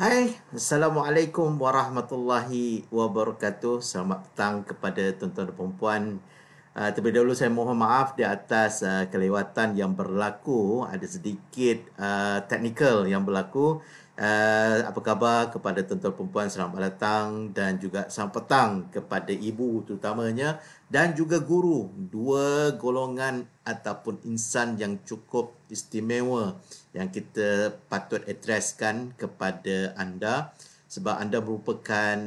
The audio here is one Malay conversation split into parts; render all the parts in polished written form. Hai, Assalamualaikum warahmatullahi wabarakatuh. Selamat petang kepada tuan-tuan dan perempuan. Terlebih dahulu saya mohon maaf di atas kelewatan yang berlaku. Ada sedikit teknikal yang berlaku. Apa khabar kepada tuan-tuan dan perempuan, selamat datang. Dan juga selamat petang kepada ibu terutamanya. Dan juga guru. Dua golongan ataupun insan yang cukup istimewa yang kita patut adreskan kepada anda, sebab anda merupakan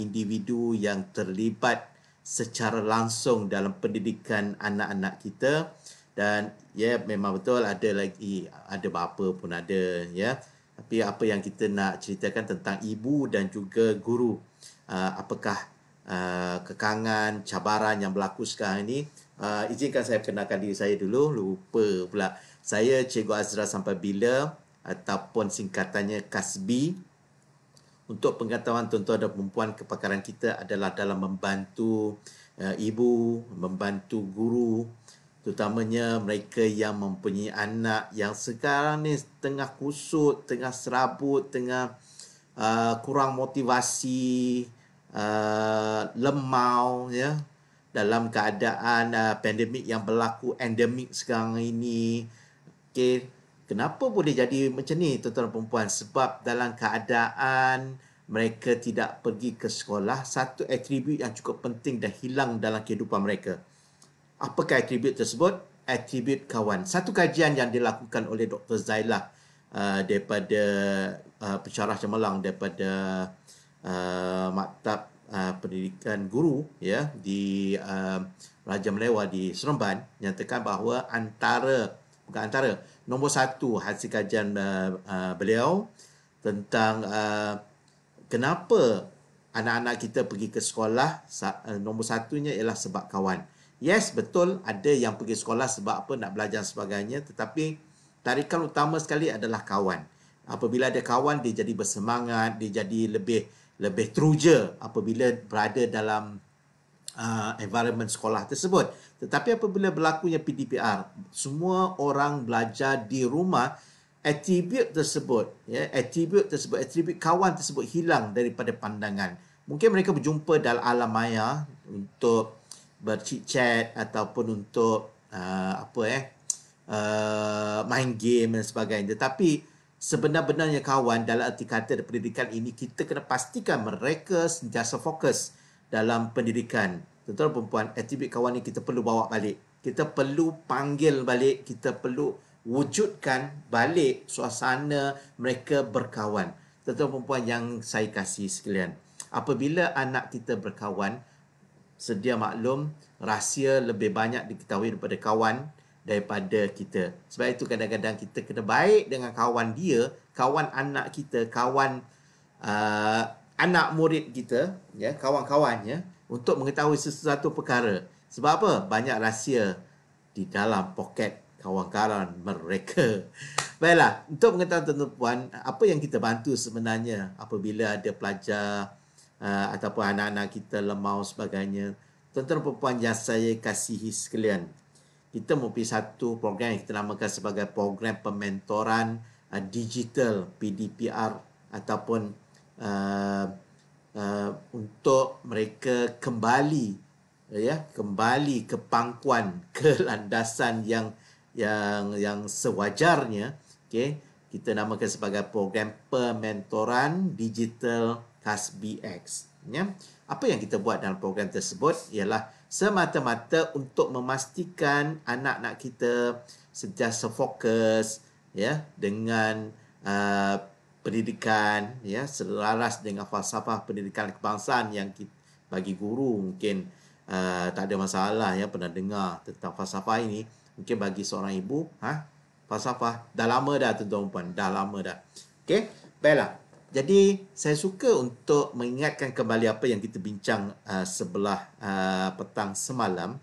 individu yang terlibat secara langsung dalam pendidikan anak-anak kita. Dan ya, memang betul ada lagi, ada bapa pun ada ya, tapi apa yang kita nak ceritakan tentang ibu dan juga guru, apakah kekangan, cabaran yang berlaku sekarang ini. Izinkan saya kenalkan diri saya dulu, lupa pula. Saya Cikgu Azra sampai bila, ataupun singkatannya KASBi. Untuk pengetahuan tuan-tuan dan perempuan, kepakaran kita adalah dalam membantu ibu, membantu guru, terutamanya mereka yang mempunyai anak yang sekarang ni tengah kusut, tengah serabut, tengah kurang motivasi, lemau ya, dalam keadaan pandemik yang berlaku, endemik sekarang ini. Okay. Kenapa boleh jadi macam ni tuan-tuan dan perempuan? Sebab dalam keadaan mereka tidak pergi ke sekolah, satu atribut yang cukup penting dah hilang dalam kehidupan mereka. Apakah atribut tersebut? Atribut kawan. Satu kajian yang dilakukan oleh Dr. Zailah daripada Pecarah Cemelang, daripada Maktab Pendidikan Guru ya, di Raja Malewa di Seremban, nyatakan bahawa nombor satu hasil kajian beliau tentang kenapa anak-anak kita pergi ke sekolah, nombor satunya ialah sebab kawan. Yes, betul, ada yang pergi sekolah sebab apa, nak belajar sebagainya, tetapi tarikan utama sekali adalah kawan. Apabila ada kawan, dia jadi bersemangat, dia jadi lebih teruja apabila berada dalam environment sekolah tersebut. Tetapi apabila berlakunya PDPR, semua orang belajar di rumah, atribut tersebut, ya, atribut kawan tersebut hilang daripada pandangan. Mungkin mereka berjumpa dalam alam maya untuk berchit-chat ataupun untuk main game dan sebagainya. Tetapi sebenar-benarnya kawan dalam erti kata pendidikan ini, kita kena pastikan mereka sentiasa fokus dalam pendidikan. Tuan-tuan dan perempuan, atribut kawan ni kita perlu bawa balik. Kita perlu panggil balik. Kita perlu wujudkan balik suasana mereka berkawan. Tuan-tuan dan perempuan yang saya kasih sekalian, apabila anak kita berkawan, sedia maklum, rahsia lebih banyak diketahui daripada kawan daripada kita. Sebab itu kadang-kadang kita kena baik dengan kawan dia, kawan anak kita, kawan anak murid kita, ya, kawan-kawannya, untuk mengetahui sesuatu perkara. Sebab apa? Banyak rahsia di dalam poket kawan-kawan mereka. Baiklah, untuk mengetahui tuan-tuan, apa yang kita bantu sebenarnya apabila ada pelajar ataupun anak-anak kita lemau sebagainya. Tuan-tuan dan perempuan yang saya kasihi sekalian, kita mempunyai satu program yang kita namakan sebagai Program Pementoran Digital PDPR, ataupun untuk mereka kembali ke pangkuan, ke landasan yang sewajarnya. Okey, kita namakan sebagai Program Pementoran Digital KASBX ya. Apa yang kita buat dalam program tersebut ialah semata-mata untuk memastikan anak-anak kita sentiasa fokus ya dengan pendidikan ya, selaras dengan falsafah pendidikan kebangsaan yang kita, bagi guru mungkin tak ada masalah ya, pernah dengar tentang falsafah ini. Mungkin bagi seorang ibu, falsafah dah lama dah tuan-tuan puan, dah lama dah. Okey, baiklah. Jadi saya suka untuk mengingatkan kembali apa yang kita bincang sebelah petang semalam.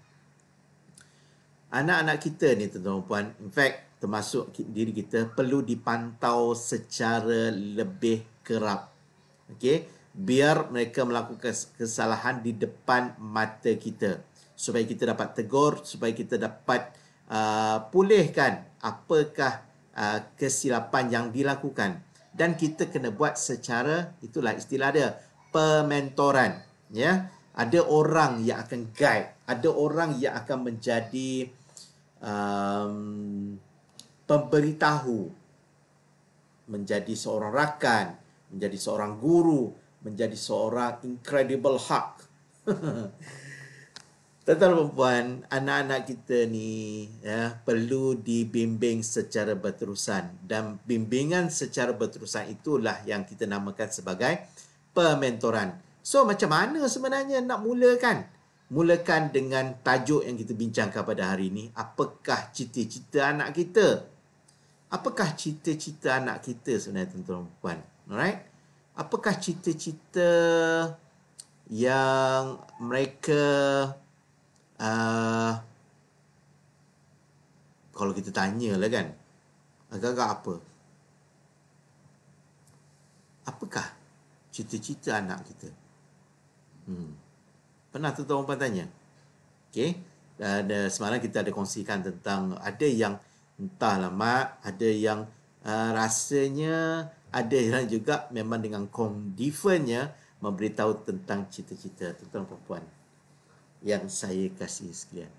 Anak-anak kita ni tuan-tuan puan, in fact termasuk diri kita, perlu dipantau secara lebih kerap. Okey, biar mereka melakukan kesalahan di depan mata kita, supaya kita dapat tegur, supaya kita dapat pulihkan apakah kesilapan yang dilakukan. dan kita kena buat secara, itulah istilah dia, pementoran, ya. Ada orang yang akan guide, ada orang yang akan menjadi pemberitahu, menjadi seorang rakan, menjadi seorang guru, menjadi seorang incredible hak. Tuan-tuan dan puan, anak-anak kita ni ya, perlu dibimbing secara berterusan, dan bimbingan secara berterusan itulah yang kita namakan sebagai pementoran. So macam mana sebenarnya nak mulakan? Mulakan dengan tajuk yang kita bincangkan pada hari ini. Apakah cita-cita anak kita? Apakah cita-cita anak kita sebenarnya, tuan-tuan dan puan? Alright? Apakah cita-cita yang mereka kalau kita tanyalah kan, agak-agak apa? Apakah cita-cita anak kita? Pernah tuan-tuan puan tanya? Okay. Semalam kita ada kongsikan tentang ada yang entahlah mak, ada yang rasanya, ada yang juga memang dengan kondifernya memberitahu tentang cita-cita. Tuan-tuan dan puan yang saya kasih sekalian,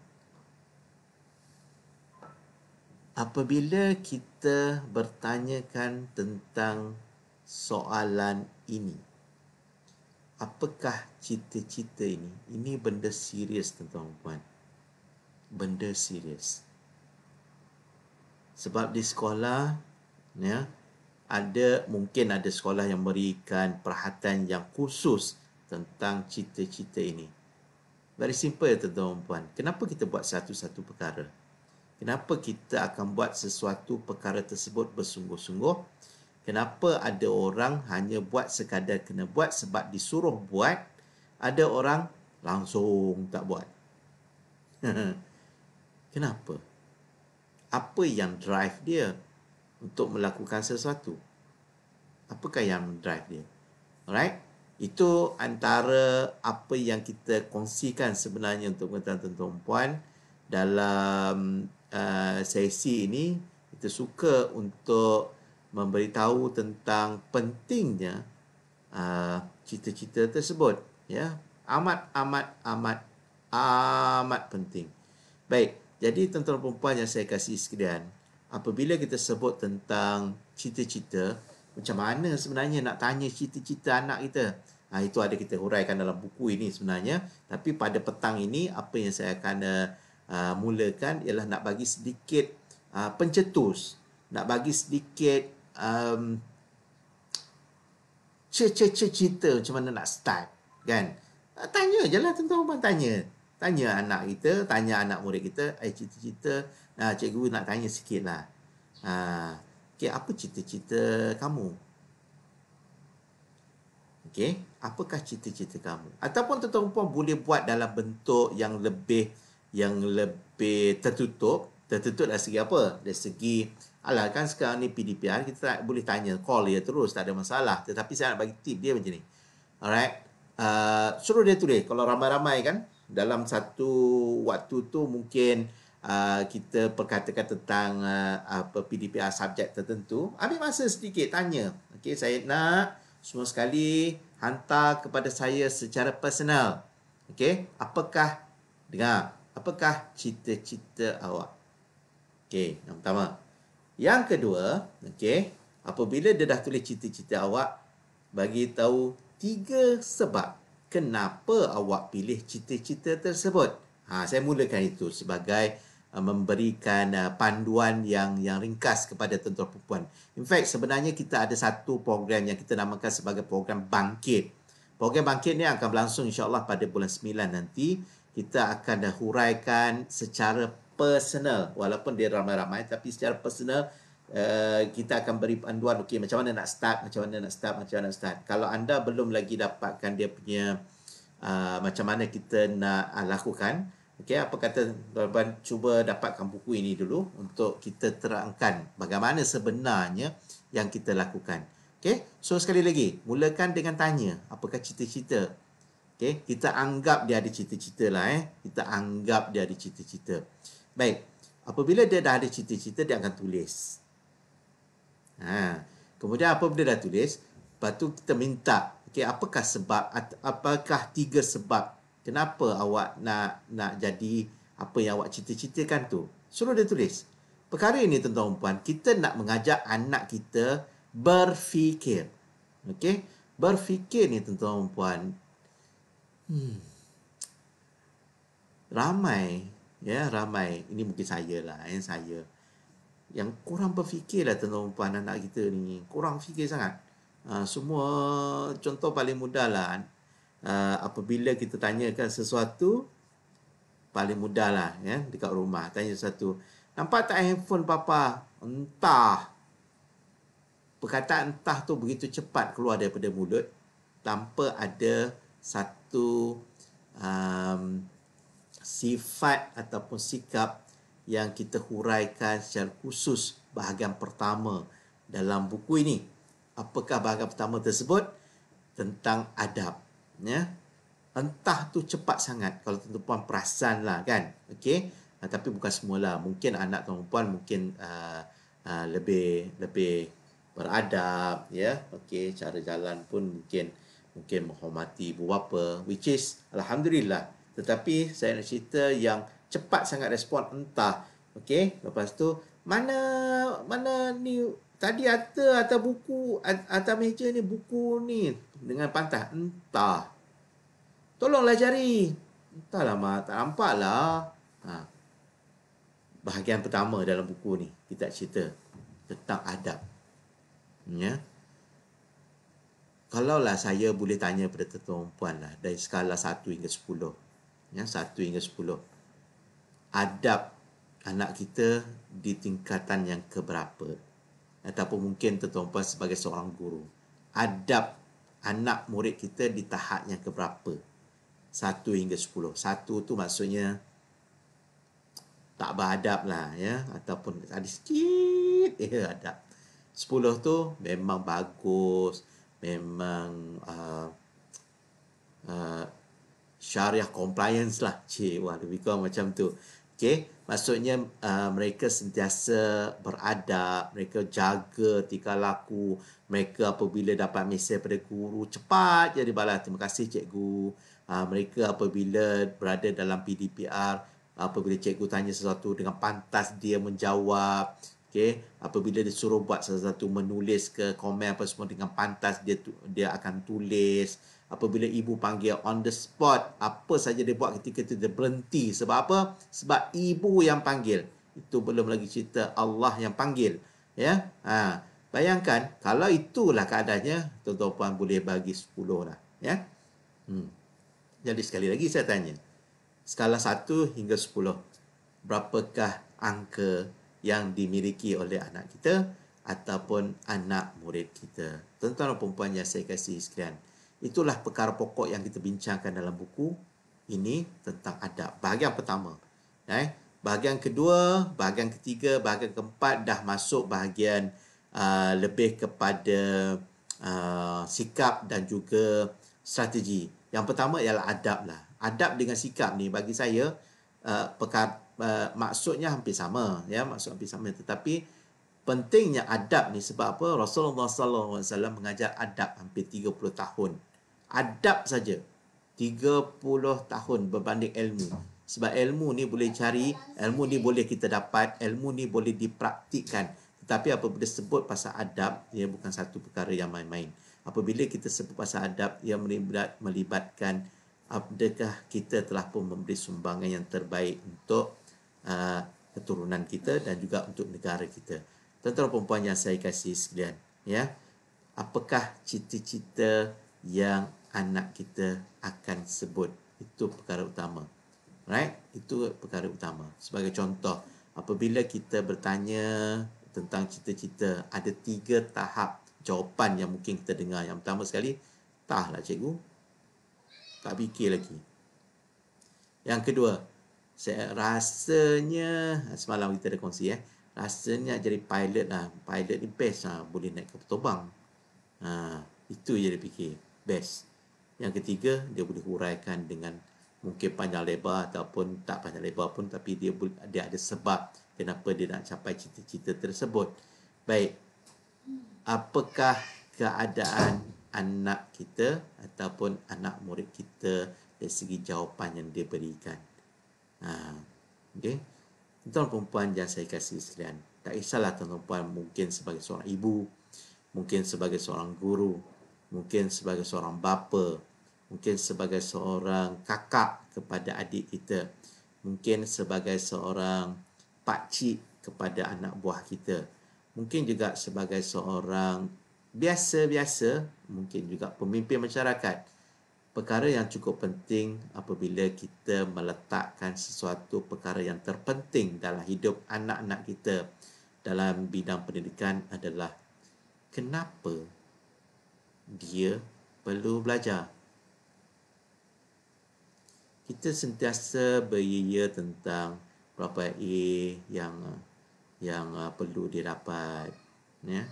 apabila kita bertanyakan tentang soalan ini, apakah cita-cita ini, ini benda serius tuan-tuan dan puan, benda serius. Sebab di sekolah ya, ada mungkin ada sekolah yang memberikan perhatian yang khusus tentang cita-cita ini. Very simple ya tuan-tuan dan puan. Kenapa kita buat satu-satu perkara? Kenapa kita akan buat sesuatu perkara tersebut bersungguh-sungguh? Kenapa ada orang hanya buat sekadar kena buat sebab disuruh buat? Ada orang langsung tak buat. Kenapa? Apa yang drive dia untuk melakukan sesuatu? Apakah yang drive dia? Alright? Itu antara apa yang kita kongsikan sebenarnya untuk tuan-tuan dan puan dalam sesi ini. Kita suka untuk memberitahu tentang pentingnya cita-cita tersebut. Ya, amat penting. Baik, jadi tuan-tuan dan puan yang saya kasih sekalian, apabila kita sebut tentang cita-cita, macam mana sebenarnya nak tanya cita-cita anak kita? Itu ada kita huraikan dalam buku ini sebenarnya. Tapi pada petang ini, apa yang saya akan mulakan ialah nak bagi sedikit pencetus. Nak bagi sedikit cita macam mana nak start, kan? Tanya je lah, tuan-tuan tanya. Tanya anak kita, tanya anak murid kita, cita-cita, cikgu nak tanya sikit lah. Okay, apa cita-cita kamu? Okay, apakah cita-cita kamu? Ataupun tuan-tuan puan boleh buat dalam bentuk yang lebih tertutup. Tertutup dari segi apa? Dari segi, alah kan sekarang ni PDPR, kita tak boleh tanya, call dia terus, tak ada masalah. Tetapi saya nak bagi tip dia macam ni. Alright, suruh dia tulis. Kalau ramai-ramai kan, dalam satu waktu tu mungkin kita perkatakan tentang apa PDPR subjek tertentu. Ambil masa sedikit tanya. Okey, saya nak semua sekali hantar kepada saya secara personal. Okey, apakah, dengar, apakah cita-cita awak? Okey, yang pertama. Yang kedua, okey, apabila dia dah tulis cita-cita awak, bagi tahu 3 sebab kenapa awak pilih cita-cita tersebut. Saya mulakan itu sebagai memberikan panduan yang ringkas kepada tuan-tuan dan puan. In fact, sebenarnya kita ada satu program yang kita namakan sebagai Program Bangkit. Program Bangkit ni akan berlangsung insya-Allah pada bulan 9 nanti. Kita akan huraikan secara personal, walaupun dia ramai-ramai, tapi secara personal kita akan beri panduan, okey, macam mana nak start. Kalau anda belum lagi dapatkan dia punya macam mana kita nak lakukan, okey, apa kata tuan-tuan cuba dapatkan buku ini dulu untuk kita terangkan bagaimana sebenarnya yang kita lakukan. Okey, so sekali lagi, mulakan dengan tanya apakah cita-cita. Okey, kita anggap dia ada cita-cita lah, kita anggap dia ada cita-cita. Baik, apabila dia dah ada cita-cita, dia akan tulis. Kemudian apabila dah tulis, lepas tu kita minta, okay, apakah sebab, apakah tiga sebab kenapa awak nak jadi apa yang awak cita-citakan tu. Suruh dia tulis. Perkara ini tuan-tuan dan puan, kita nak mengajak anak kita berfikir. Okey, berfikir ni tuan-tuan dan puan. Ramai, ya, ramai. Ini mungkin saya lah, yang saya. Yang kurang berfikirlah tuan-tuan dan puan anak kita ni. Kurang fikir sangat. Semua contoh paling mudah lah. Apabila kita tanyakan sesuatu, paling mudah lah, ya, dekat rumah. Tanya sesuatu. Nampak tak handphone Papa? Entah. Perkataan entah tu begitu cepat keluar daripada mulut tanpa ada satu sifat ataupun sikap yang kita huraikan secara khusus bahagian pertama dalam buku ini. Apakah bahagian pertama tersebut? Tentang adab. Ya? Entah tu cepat sangat kalau tuan-tuan perasan lah kan. Okey. Tapi bukan semualah. Mungkin anak tuan puan mungkin lebih beradab, ya. Okey, cara jalan pun mungkin menghormati ibu bapa, which is alhamdulillah. Tetapi saya nak cerita yang cepat sangat respon entah. Okey, lepas tu mana ni tadi atas buku atas meja ni buku ni dengan pantas entah. Tolonglah cari. Entahlah mak, tak nampaklah. Ha. Bahagian pertama dalam buku ni kita cerita tentang adab, ya. Kalaulah saya boleh tanya pada tuan-tuan puan lah, dari skala 1 hingga 10, ya, 1 hingga 10 adab anak kita di tingkatan yang keberapa, ataupun mungkin tuan-tuan puan sebagai seorang guru, adab anak murid kita di tahap yang keberapa? 1 hingga 10. 1 tu maksudnya tak beradab lah, ya, ataupun ada sikit adab. 10 tu memang bagus, memang syariah compliance lah, cik, wah, lebih kurang macam tu. Okay, maksudnya mereka sentiasa beradab, mereka jaga tingkah laku, mereka apabila dapat mesej daripada guru cepat jadi balas, terima kasih cikgu. Mereka apabila berada dalam PDPR, apabila cikgu tanya sesuatu dengan pantas dia menjawab. Okey, apabila disuruh buat sesuatu, menulis ke komen apa semua dengan pantas dia akan tulis. Apabila ibu panggil on the spot, apa saja dia buat ketika itu dia berhenti. Sebab apa? Sebab ibu yang panggil. Itu belum lagi cerita Allah yang panggil, ya. Ha, bayangkan kalau itulah keadaannya, tuan-tuan puan boleh bagi 10 lah, ya. Jadi sekali lagi saya tanya, skala 1 hingga 10. Berapakah angka yang dimiliki oleh anak kita ataupun anak murid kita? Tuan-tuan dan puan yang saya kasih sekalian, itulah perkara pokok yang kita bincangkan dalam buku ini tentang adab. Bahagian pertama. Bahagian kedua, bahagian ketiga, bahagian keempat dah masuk bahagian lebih kepada sikap dan juga strategi. Yang pertama ialah adab lah. Adab dengan sikap ni bagi saya maksudnya hampir sama, ya, maksud hampir sama, tetapi pentingnya adab ni sebab apa? Rasulullah SAW mengajar adab hampir 30 tahun. Adab saja 30 tahun berbanding ilmu. Sebab ilmu ni boleh cari, ilmu ni boleh kita dapat, ilmu ni boleh dipraktikkan. Tetapi apabila sebut pasal adab, ia bukan satu perkara yang main-main. Apabila kita sebut pasal adab, ia melibatkan adakah kita telah pun memberi sumbangan yang terbaik untuk keturunan kita dan juga untuk negara kita. Tuan-tuan dan puan yang saya kasih sekalian, ya, apakah cita-cita yang anak kita akan sebut? Itu perkara utama. Right? Itu perkara utama. Sebagai contoh, apabila kita bertanya tentang cita-cita, ada 3 tahap jawapan yang mungkin kita dengar. Yang pertama sekali, tahlah cikgu. Tak fikir lagi. Yang kedua, saya rasanya semalam kita ada kongsi, rasanya jadi pilot lah. Pilot ni best lah. Boleh naik ke Petobang. Ha, itu je dia fikir. Best. Yang ketiga, dia boleh huraikan dengan mungkin panjang lebar ataupun tak panjang lebar pun, tapi dia ada sebab kenapa dia nak capai cita-cita tersebut. Baik. apakah keadaan anak kita ataupun anak murid kita dari segi jawapan yang diberikan. Okey. Tuan perempuan yang saya kasih sekalian, tak kisahlah tuan perempuan mungkin sebagai seorang ibu, mungkin sebagai seorang guru, mungkin sebagai seorang bapa, mungkin sebagai seorang kakak kepada adik kita, mungkin sebagai seorang pakcik kepada anak buah kita, mungkin juga sebagai seorang biasa-biasa, mungkin juga pemimpin masyarakat. Perkara yang cukup penting apabila kita meletakkan sesuatu perkara yang terpenting dalam hidup anak-anak kita dalam bidang pendidikan adalah kenapa dia perlu belajar. Kita sentiasa beria tentang berapa A yang perlu didapat, ya.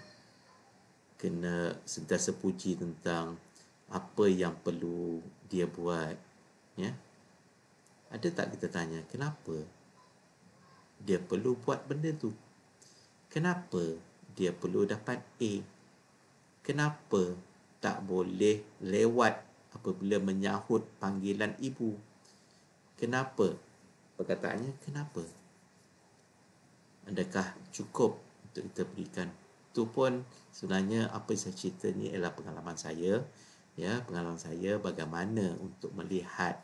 Kena sentiasa puji tentang apa yang perlu dia buat, ya. Ada tak kita tanya kenapa dia perlu buat benda tu? Kenapa dia perlu dapat A? Kenapa tak boleh lewat apabila menyahut panggilan ibu? Kenapa? Perkataannya kenapa? Adakah cukup untuk kita berikan? Itu pun sebenarnya apa yang saya cerita ni ialah pengalaman saya, ya, pengalaman saya bagaimana untuk melihat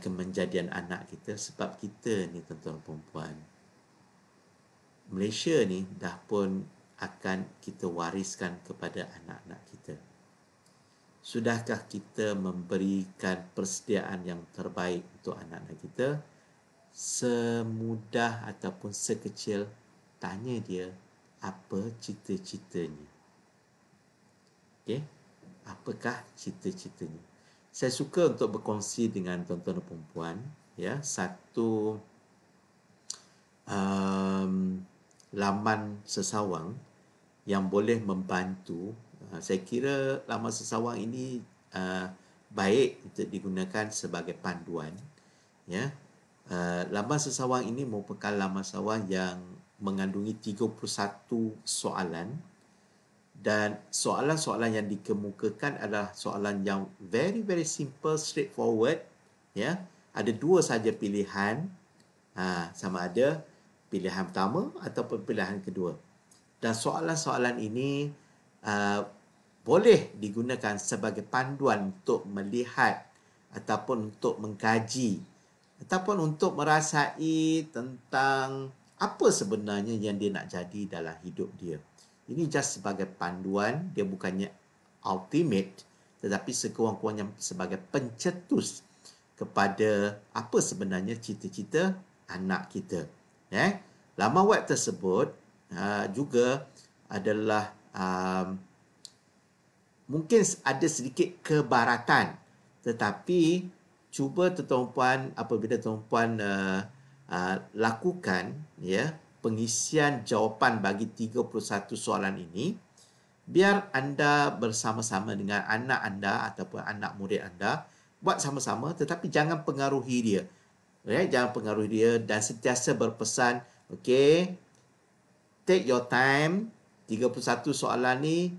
kemenjadian anak kita. Sebab kita ni tuan-tuan perempuan, Malaysia ni dah pun akan kita wariskan kepada anak-anak kita. Sudahkah kita memberikan persediaan yang terbaik untuk anak-anak kita? Semudah ataupun sekecil, tanya dia apa cita-citanya. Okey, apakah cita-citanya? Saya suka untuk berkongsi dengan tuan-tuan dan perempuan, ya, satu laman sesawang yang boleh membantu. Saya kira laman sesawang ini baik untuk digunakan sebagai panduan, ya. Laman sesawang ini merupakan laman sesawang yang mengandungi 31 soalan, dan soalan-soalan yang dikemukakan adalah soalan yang very simple, straightforward, ya. Ada dua saja pilihan, sama ada pilihan pertama ataupun pilihan kedua. Dan soalan-soalan ini boleh digunakan sebagai panduan untuk melihat ataupun untuk mengkaji ataupun untuk merasai tentang apa sebenarnya yang dia nak jadi dalam hidup dia. Ini just sebagai panduan, dia bukannya ultimate, tetapi sekurang-kurangnya sebagai pencetus kepada apa sebenarnya cita-cita anak kita. Laman web tersebut juga adalah mungkin ada sedikit kebaratan, tetapi cuba tuan-tuan apabila tuan-tuan lakukan, ya, pengisian jawapan bagi 31 soalan ini, biar anda bersama-sama dengan anak anda ataupun anak murid anda buat sama-sama, tetapi jangan pengaruhi dia, right? Jangan pengaruhi dia, dan sentiasa berpesan, okay, take your time. 31 soalan ni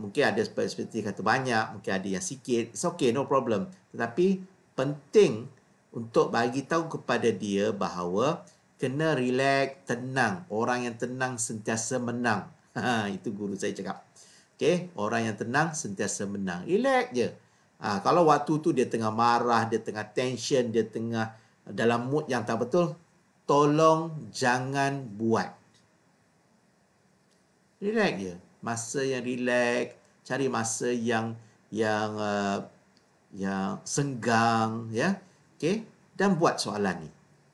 mungkin ada seperti kata banyak, mungkin ada yang sikit, it's okay, no problem. Tetapi penting untuk bagi tahu kepada dia bahawa kena relax, tenang. Orang yang tenang sentiasa menang. Itu guru saya cakap. Okey, orang yang tenang sentiasa menang. Relax je. Kalau waktu tu dia tengah marah, dia tengah tension, dia tengah dalam mood yang tak betul, tolong jangan buat. Relax je. Masa yang relax, cari masa yang senggang, ya. Okay, dan buat soalan ni,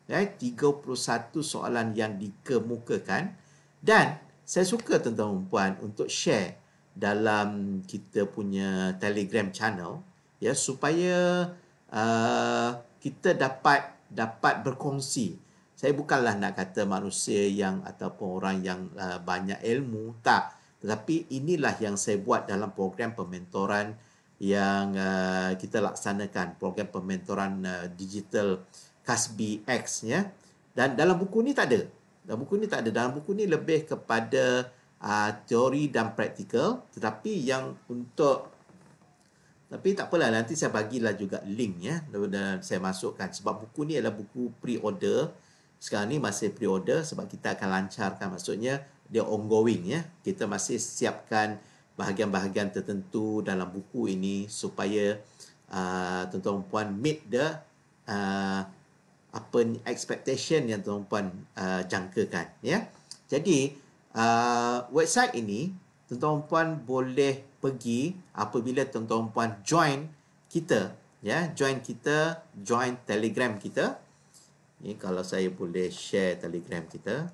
right? 31 soalan yang dikemukakan. Dan saya suka tuan-tuan puan untuk share dalam kita punya Telegram channel, ya, supaya kita dapat berkongsi. Saya bukanlah nak kata manusia yang ataupun orang yang banyak ilmu, tak, tetapi inilah yang saya buat dalam program pementoran yang kita laksanakan, program pementoran digital KASBX, ya. Dan dalam buku ni tak ada. Dalam buku ni lebih kepada teori dan praktikal. Tapi tak apalah, nanti saya bagilah juga link ya, dan saya masukkan. Sebab buku ni adalah buku pre-order. Sekarang ni masih pre-order sebab kita akan lancarkan. Maksudnya dia ongoing ya. Kita masih siapkan bahagian-bahagian tertentu dalam buku ini supaya tuan-tuan puan meet the expectation yang tuan-tuan puan jangkakan ya. Jadi website ini tuan-tuan puan boleh pergi apabila tuan-tuan puan join kita ya, join Telegram kita. Ini kalau saya boleh share Telegram kita.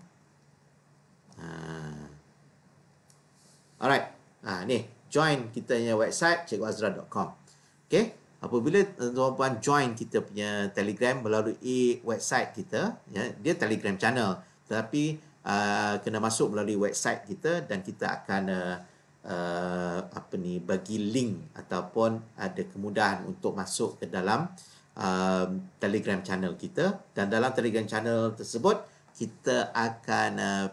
Alright. Ni join kita punya website cikguazra.com. Okey, apabila tuan-tuan puan join kita punya Telegram melalui website kita ya, dia Telegram channel, tetapi kena masuk melalui website kita, dan kita akan bagi link ataupun ada kemudahan untuk masuk ke dalam Telegram channel kita. Dan dalam Telegram channel tersebut kita akan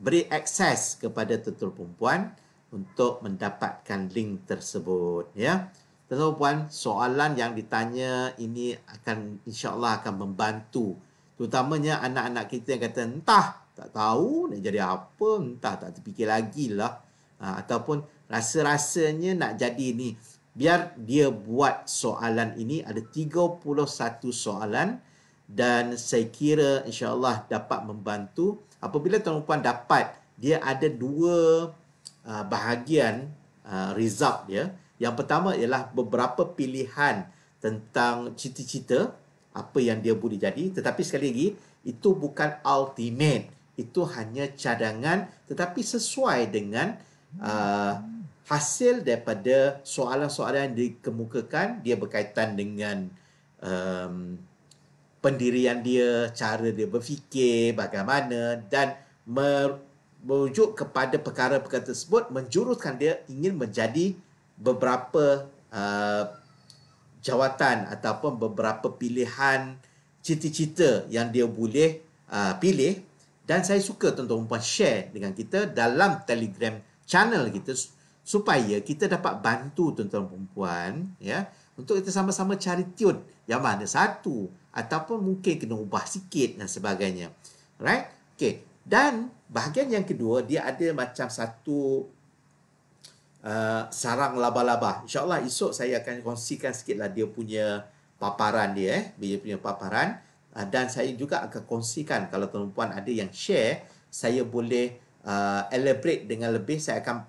beri akses kepada tuan-tuan perempuan untuk mendapatkan link tersebut ya. Tuan-tuan perempuan, soalan yang ditanya ini akan insya-Allah akan membantu, terutamanya anak-anak kita yang kata entah tak tahu nak jadi apa, entah tak terfikir lagi lah, ataupun rasa-rasanya nak jadi ni. Biar dia buat soalan ini, ada 31 soalan, dan saya kira insya-Allah dapat membantu. Apabila tuan-tuan puan dapat, dia ada dua bahagian result dia. Yang pertama ialah beberapa pilihan tentang cita-cita, apa yang dia boleh jadi. Tetapi sekali lagi, itu bukan ultimate. Itu hanya cadangan, tetapi sesuai dengan hasil daripada soalan-soalan yang dikemukakan. Dia berkaitan dengan pendirian dia, cara dia berfikir, bagaimana, dan merujuk kepada perkara-perkara tersebut menjuruskan dia ingin menjadi beberapa jawatan ataupun beberapa pilihan cita-cita yang dia boleh pilih. Dan saya suka tuan-tuan puan share dengan kita dalam Telegram channel kita supaya kita dapat bantu tuan-tuan perempuan ya, untuk kita sama-sama cari tune yang mana satu, ataupun mungkin kena ubah sikit dan sebagainya. Alright? Okay. Dan bahagian yang kedua, dia ada macam satu sarang laba-laba. InsyaAllah esok saya akan kongsikan sikitlah dia punya paparan dia. Dia punya paparan. Dan saya juga akan kongsikan, kalau tuan-tuan ada yang share, saya boleh elaborate dengan lebih. Saya akan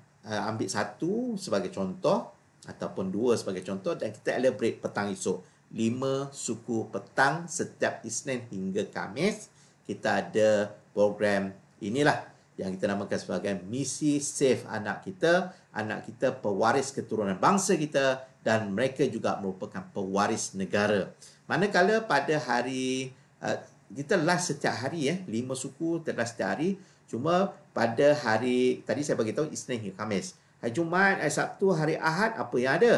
ambil satu sebagai contoh ataupun dua sebagai contoh, dan kita elaborate petang esok. 5 suku petang setiap Isnin hingga Khamis kita ada program inilah yang kita namakan sebagai Misi Save Anak Kita. Anak kita pewaris keturunan bangsa kita, dan mereka juga merupakan pewaris negara. Manakala pada hari kita last setiap hari ya, 5 suku terlast setiap hari. Cuma pada hari tadi saya bagi tahu Isnin hingga Khamis. Hari Jumaat, hari Sabtu, hari Ahad, apa yang ada?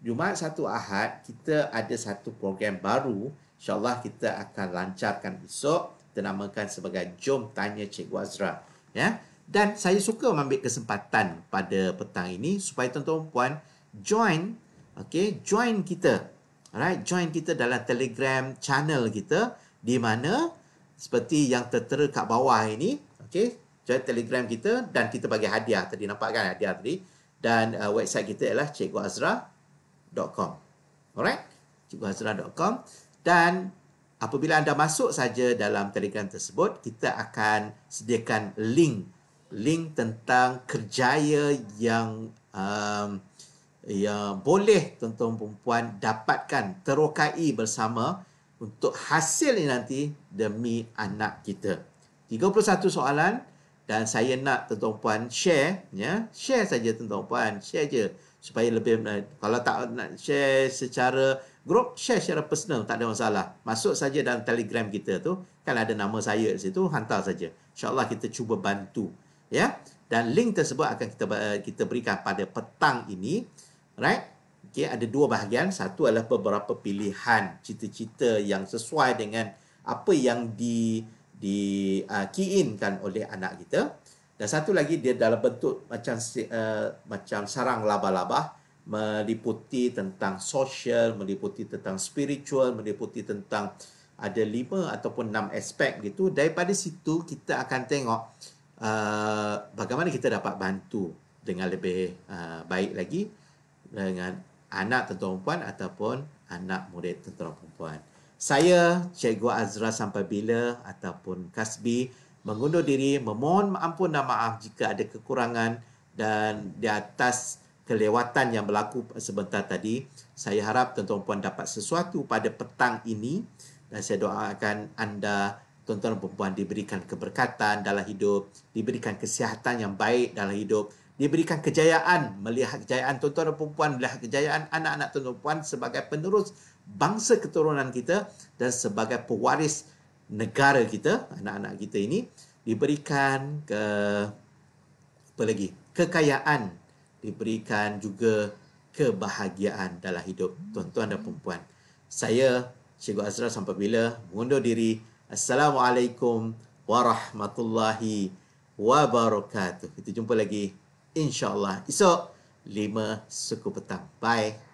Jumaat, Sabtu, Ahad kita ada satu program baru. InsyaAllah kita akan lancarkan esok. Kita namakan sebagai Jom Tanya Cikgu Azra ya. Dan saya suka mengambil kesempatan pada petang ini supaya tuan-tuan puan join. Okay, join kita. Alright, join kita dalam Telegram channel kita, di mana seperti yang tertera kat bawah ini. Okay, join Telegram kita, dan kita bagi hadiah tadi, nampak kan hadiah tadi. Dan website kita ialah cikguazra.com. Alright, cikguazra.com. Dan apabila anda masuk saja dalam Telegram tersebut, kita akan sediakan link tentang kerjaya yang boleh tuan-tuan perempuan dapatkan, terokai bersama untuk hasil ini nanti demi anak kita. 31 soalan, dan saya nak tuan-tuan perempuan share ya, share saja tuan-tuan perempuan, share je supaya lebih. Kalau tak nak share secara grup, share secara personal, tak ada masalah. Masuk saja dalam Telegram kita tu, kan ada nama saya di situ, hantar saja. InsyaAllah kita cuba bantu ya. Dan link tersebut akan kita berikan pada petang ini. Right? Okey, ada dua bahagian. Satu adalah beberapa pilihan cita-cita yang sesuai dengan apa yang di key inkan oleh anak kita. Dan satu lagi dia dalam bentuk macam sarang laba-laba, meliputi tentang sosial, meliputi tentang spiritual, meliputi tentang ada 5 ataupun 6 aspek gitu. Daripada situ kita akan tengok bagaimana kita dapat bantu dengan lebih baik lagi dengan anak tentera perempuan ataupun anak murid tentera perempuan. Saya Cikgu Azra sampai bila ataupun KASBi mengundur diri, memohon ampun dan maaf jika ada kekurangan dan di atas kelewatan yang berlaku sebentar tadi. Saya harap tuan-tuan puan dapat sesuatu pada petang ini dan saya doakan anda tuan-tuan dan puan diberikan keberkatan dalam hidup, diberikan kesihatan yang baik dalam hidup, diberikan kejayaan, melihat kejayaan tuan-tuan dan puan, melihat kejayaan anak-anak tuan-tuan dan puan sebagai penerus bangsa keturunan kita dan sebagai pewaris negara kita, anak-anak kita ini diberikan apa lagi? Kekayaan, diberikan juga kebahagiaan dalam hidup tuan-tuan dan puan. Saya Cikgu Azra sampai bila mengundur diri. Assalamualaikum warahmatullahi wabarakatuh. Kita jumpa lagi insya-Allah esok 5 suku petang. Bye.